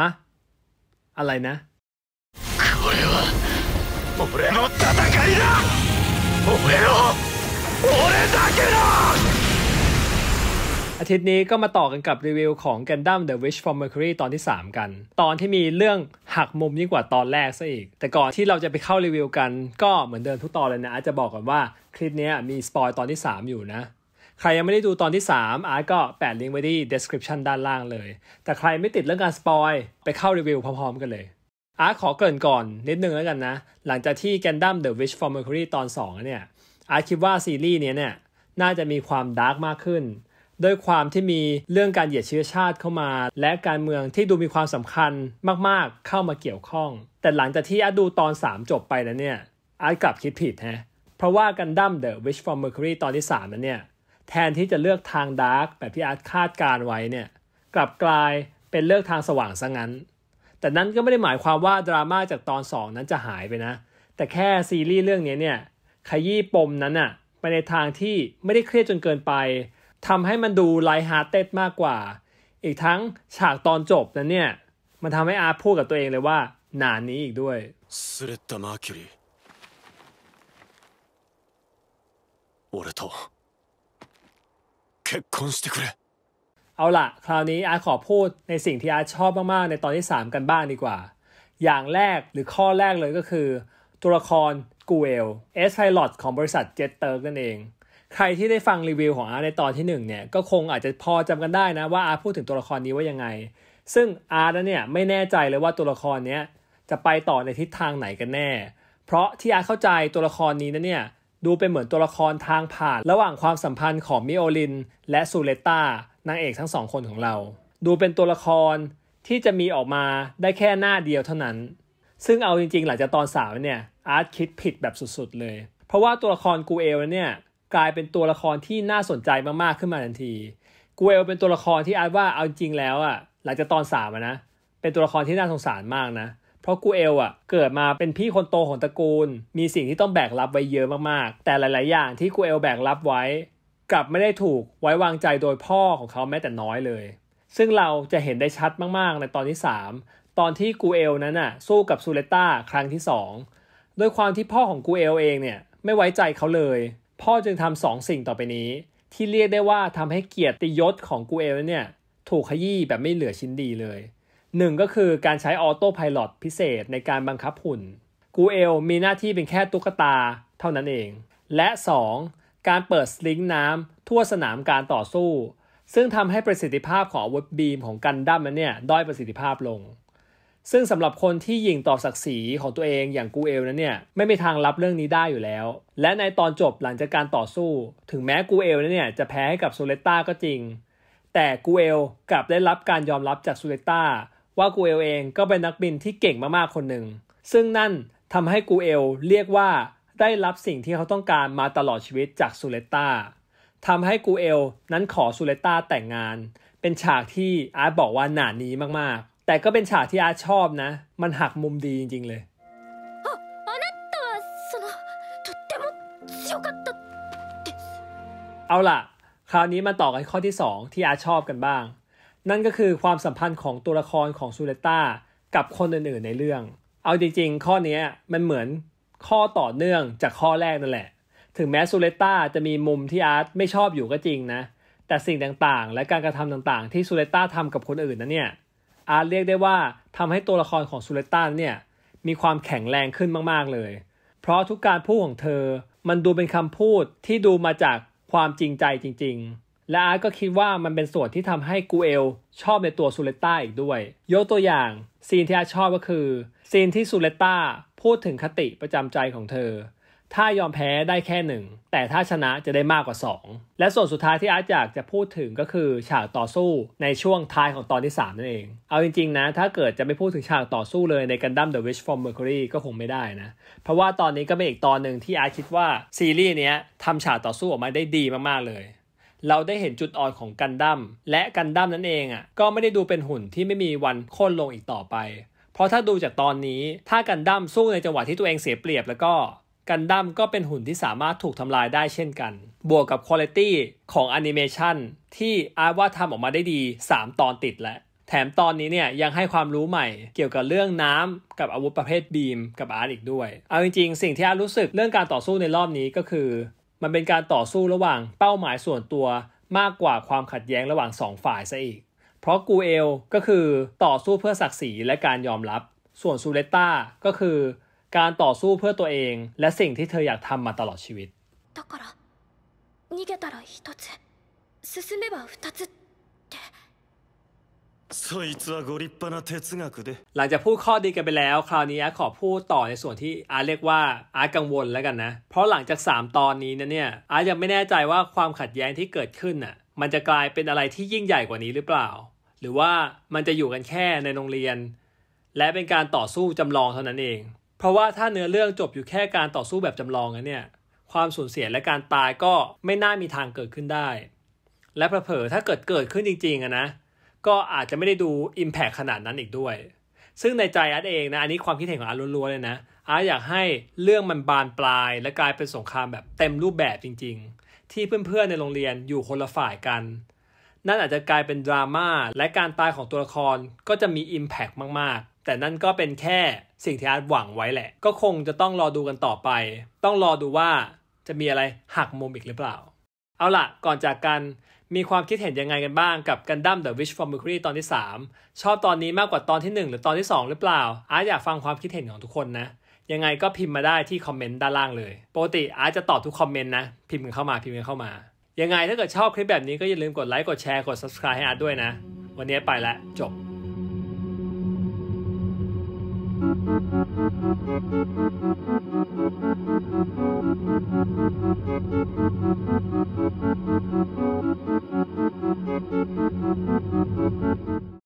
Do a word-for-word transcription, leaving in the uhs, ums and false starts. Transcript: ฮะอะไรนะこれは俺の戦いだ俺の俺だけだอาทิตย์นี้ก็มาต่อกันกับรีวิวของ Gundam The Witch from Mercury ตอนที่สามกันตอนที่มีเรื่องหักมุมยิ่งกว่าตอนแรกซะอีกแต่ก่อนที่เราจะไปเข้ารีวิวกันก็เหมือนเดิมทุกตอนเลยนะอาจจะบอกก่อนว่าคลิปนี้มีสปอยตอนที่สามอยู่นะใครยังไม่ได้ดูตอนที่สามอาร์ตก็แปะลิงก์ไว้ที่ description ด้านล่างเลยแต่ใครไม่ติดเรื่องการสปอยไปเข้ารีวิวพร้อมๆกันเลยอาร์ตขอเกริ่นก่อนนิดนึงแล้วกันนะหลังจากที่ Gundam The Witch from Mercury ตอนสองเนี่ยอาร์ตคิดว่าซีรีส์นี้เนี่ยน่าจะมีความดาร์กมากขึ้นด้วยความที่มีเรื่องการเหยียดเชื้อชาติเข้ามาและการเมืองที่ดูมีความสำคัญมากๆเข้ามาเกี่ยวข้องแต่หลังจากที่อาร์ตดูตอนสามจบไปแล้วเนี่ยอาร์ตกลับคิดผิดฮะเพราะว่า Gundam The Witch from Mercury ตอนที่สามนั้นเนี่ยแทนที่จะเลือกทางดาร์กแบบที่อาร์ตคาดการไว้เนี่ยกลับกลายเป็นเลือกทางสว่างซะงั้นแต่นั้นก็ไม่ได้หมายความว่าดราม่าจากตอนสองนั้นจะหายไปนะแต่แค่ซีรีส์เรื่องนี้เนี่ยขยี้ปมนั้นน่ะไปในทางที่ไม่ได้เครียดจนเกินไปทำให้มันดูไลท์ฮาร์ทเต็ดมากกว่าอีกทั้งฉากตอนจบนั้นเนี่ยมันทำให้อาร์ตพูดกับตัวเองเลยว่าหนานนี้อีกด้วยเอาล่ะคราวนี้อาร์ตขอพูดในสิ่งที่อาร์ตชอบมากๆในตอนที่สามกันบ้างดีกว่าอย่างแรกหรือข้อแรกเลยก็คือตัวละครกูเอลเอสไพลอตของบริษัทเจ็ตเติร์กนั่นเองใครที่ได้ฟังรีวิวของอาร์ตในตอนที่หนึ่งเนี่ยก็คงอาจจะพอจำกันได้นะว่าอาร์ตพูดถึงตัวละครนี้ว่ายังไงซึ่งอาร์ตเนี่ยไม่แน่ใจเลยว่าตัวละครเนี้ยจะไปต่อในทิศทางไหนกันแน่เพราะที่อาร์ตเข้าใจตัวละครนี้นะเนี่ยดูเป็นเหมือนตัวละครทางผ่านระหว่างความสัมพันธ์ของมิโอลินและซูเลต้านางเอกทั้งสองคนของเราดูเป็นตัวละครที่จะมีออกมาได้แค่หน้าเดียวเท่านั้นซึ่งเอาจริงๆหลังจากตอนสามเนี่ยอาร์ตคิดผิดแบบสุดๆเลยเพราะว่าตัวละครกูเอลเนี่ยกลายเป็นตัวละครที่น่าสนใจมากๆขึ้นมาทันทีกูเอลเป็นตัวละครที่อาร์ตว่าเอาจริงแล้วอ่ะหลังจากตอนสามนะเป็นตัวละครที่น่าสงสารมากนะเพราะกูเอลอ่ะเกิดมาเป็นพี่คนโตของตระกูลมีสิ่งที่ต้องแบกรับไว้เยอะมากๆแต่หลายๆอย่างที่กูเอลแบกรับไว้กลับไม่ได้ถูกไว้วางใจโดยพ่อของเขาแม้แต่น้อยเลยซึ่งเราจะเห็นได้ชัดมากๆในตอนที่สามตอนที่กูเอลนั้นน่ะสู้กับซูเลต้าครั้งที่สองด้วยความที่พ่อของกูเอลเองเนี่ยไม่ไว้ใจเขาเลยพ่อจึงทำสองสิ่งต่อไปนี้ที่เรียกได้ว่าทำให้เกียรติยศของกูเอลเนี่ยถูกขยี้แบบไม่เหลือชิ้นดีเลยหนึ่งก็คือการใช้ออโต้ไพลอตพิเศษในการบังคับหุ่นกูเอลมีหน้าที่เป็นแค่ตุ๊กตาเท่านั้นเองและสองการเปิดสลิงน้ำทั่วสนามการต่อสู้ซึ่งทำให้ประสิทธิภาพของอาวุธบีมของกันดั้มนั้นเนี่ยด้อยประสิทธิภาพลงซึ่งสำหรับคนที่หยิ่งต่อศักดิ์ศรีของตัวเองอย่างกูเอลนั้นเนี่ยไม่มีทางรับเรื่องนี้ได้อยู่แล้วและในตอนจบหลังจากการต่อสู้ถึงแม้กูเอลนั้นเนี่ยจะแพ้ให้กับซูเลต้าก็จริงแต่กูเอลกลับได้รับการยอมรับจากซูเลต้าว่ากูเอลเองก็เป็นนักบินที่เก่งมากๆคนหนึ่งซึ่งนั่นทำให้กูเอลเรียกว่าได้รับสิ่งที่เขาต้องการมาตลอดชีวิตจากซูเลต้าทำให้กูเอลนั้นขอซูเลต้าแต่งงานเป็นฉากที่อาร์ตบอกว่าหนาหนีมากๆแต่ก็เป็นฉากที่อาร์ตชอบนะมันหักมุมดีจริงๆเลยเอาล่ะคราวนี้มาต่อกันข้อที่สองที่อาร์ตชอบกันบ้างนั่นก็คือความสัมพันธ์ของตัวละครของซูเลต้ากับคนอื่นๆในเรื่องเอาจริงๆข้อนี้มันเหมือนข้อต่อเนื่องจากข้อแรกนั่นแหละถึงแม้ซูเลต้าจะมีมุมที่อาร์ตไม่ชอบอยู่ก็จริงนะแต่สิ่งต่างๆและการกระทำต่างๆที่ซูเลต้าทำกับคนอื่นนั้นเนี่ยอาร์ตเรียกได้ว่าทำให้ตัวละครของซูเลต้าเนี่ยมีความแข็งแรงขึ้นมากๆเลยเพราะทุกการพูดของเธอมันดูเป็นคำพูดที่ดูมาจากความจริงใจจริงๆและอาร์ตก็คิดว่ามันเป็นส่วนที่ทำให้กูเอลชอบในตัวซูเลต้าอีกด้วยยกตัวอย่างซีนที่อาร์ตชอบก็คือซีนที่ซูเลต้าพูดถึงคติประจำใจของเธอถ้ายอมแพ้ได้แค่หนึ่งแต่ถ้าชนะจะได้มากกว่าสองและส่วนสุดท้ายที่อาร์ตอยากจะพูดถึงก็คือฉากต่อสู้ในช่วงท้ายของตอนที่สามนั่นเองเอาจริงๆนะถ้าเกิดจะไม่พูดถึงฉากต่อสู้เลยใน Gundam The Witch from Mercury ก็คงไม่ได้นะเพราะว่าตอนนี้ก็เป็นอีกตอนหนึ่งที่อาร์ตคิดว่าซีรีส์เนี้ยทำฉากต่อสู้ออกมาได้ดีมากๆเลยเราได้เห็นจุดอ่อนของกันดั้มและกันดั้มนั่นเองอ่ะก็ไม่ได้ดูเป็นหุ่นที่ไม่มีวันโค่นลงอีกต่อไปเพราะถ้าดูจากตอนนี้ถ้ากันดั้มสู้ในจังหวะที่ตัวเองเสียเปรียบแล้วก็กันดั้มก็เป็นหุ่นที่สามารถถูกทำลายได้เช่นกันบวกกับคุณภาพของแอนิเมชันที่อาร์ตว่าทำออกมาได้ดีสามตอนติดแล้ว แถมตอนนี้เนี่ยยังให้ความรู้ใหม่เกี่ยวกับเรื่องน้ำกับอาวุธประเภทบีมกับอาร์ตอีกด้วยเอาจริงๆสิ่งที่อาร์ตรู้สึกเรื่องการต่อสู้ในรอบนี้ก็คือมันเป็นการต่อสู้ระหว่างเป้าหมายส่วนตัวมากกว่าความขัดแย้งระหว่างสองฝ่ายซะอีกเพราะกูเอลก็คือต่อสู้เพื่อศักดิ์ศรีและการยอมรับส่วนซูเลต้าก็คือการต่อสู้เพื่อตัวเองและสิ่งที่เธออยากทำมาตลอดชีวิตหลังจากพูดข้อดีกันไปแล้วคราวนี้อาร์ตขอพูดต่อในส่วนที่อาร์ตเรียกว่าอาร์ตกังวลแล้วกันนะเพราะหลังจากสามตอนนี้นะเนี่ยอาร์ตยังไม่แน่ใจว่าความขัดแย้งที่เกิดขึ้นน่ะมันจะกลายเป็นอะไรที่ยิ่งใหญ่กว่านี้หรือเปล่าหรือว่ามันจะอยู่กันแค่ในโรงเรียนและเป็นการต่อสู้จำลองเท่านั้นเองเพราะว่าถ้าเนื้อเรื่องจบอยู่แค่การต่อสู้แบบจำลองนั้นเนี่ยความสูญเสียและการตายก็ไม่น่ามีทางเกิดขึ้นได้และเผลอๆถ้าเกิดเกิดขึ้นจริงๆอะนะก็อาจจะไม่ได้ดู Impact ขนาดนั้นอีกด้วยซึ่งในใจอาร์ตเองนะอันนี้ความคิดเห็นของอาร์ตล้วนๆเลยนะอาร์ตอยากให้เรื่องมันบานปลายและกลายเป็นสงครามแบบเต็มรูปแบบจริงๆที่เพื่อนๆในโรงเรียนอยู่คนละฝ่ายกันนั่นอาจจะกลายเป็นดราม่าและการตายของตัวละครก็จะมี Impact มากๆแต่นั่นก็เป็นแค่สิ่งที่อาร์ตหวังไว้แหละก็คงจะต้องรอดูกันต่อไปต้องรอดูว่าจะมีอะไรหักมุมอีกหรือเปล่าเอาล่ะก่อนจากกันมีความคิดเห็นยังไงกันบ้างกับ Gundam The Witch from Mercury ตอนที่สามชอบตอนนี้มากกว่าตอนที่หนึ่งหรือตอนที่สองหรือเปล่าอาร์ตอยากฟังความคิดเห็นของทุกคนนะยังไงก็พิมพ์มาได้ที่คอมเมนต์ด้านล่างเลยปกติอาร์ตจะตอบทุกคอมเมนต์นะพิมพ์กันเข้ามาพิมพ์กันเข้ามายังไงถ้าเกิดชอบคลิปแบบนี้ก็อย่าลืมกดไลค์กดแชร์กด Subscribe ให้อาร์ตด้วยนะวันนี้ไปละจบThank you.